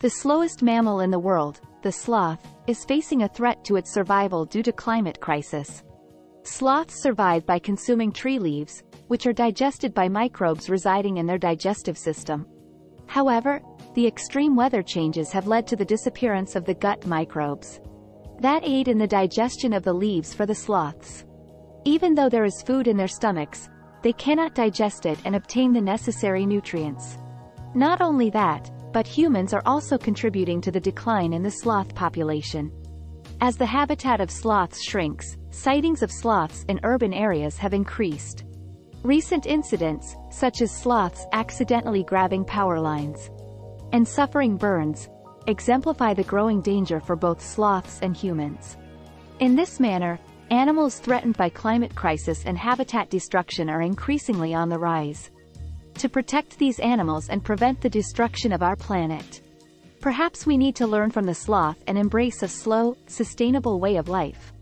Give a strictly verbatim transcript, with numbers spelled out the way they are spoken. The slowest mammal in the world, the sloth, is facing a threat to its survival due to climate crisis. Sloths survive by consuming tree leaves, which are digested by microbes residing in their digestive system. However, the extreme weather changes have led to the disappearance of the gut microbes that aid in the digestion of the leaves for the sloths. Even though there is food in their stomachs, they cannot digest it and obtain the necessary nutrients. Not only that, but humans are also contributing to the decline in the sloth population. As the habitat of sloths shrinks, sightings of sloths in urban areas have increased. Recent incidents, such as sloths accidentally grabbing power lines and suffering burns, exemplify the growing danger for both sloths and humans. In this manner, animals threatened by climate crisis and habitat destruction are increasingly on the rise. To protect these animals and prevent the destruction of our planet, perhaps we need to learn from the sloth and embrace a slow, sustainable way of life.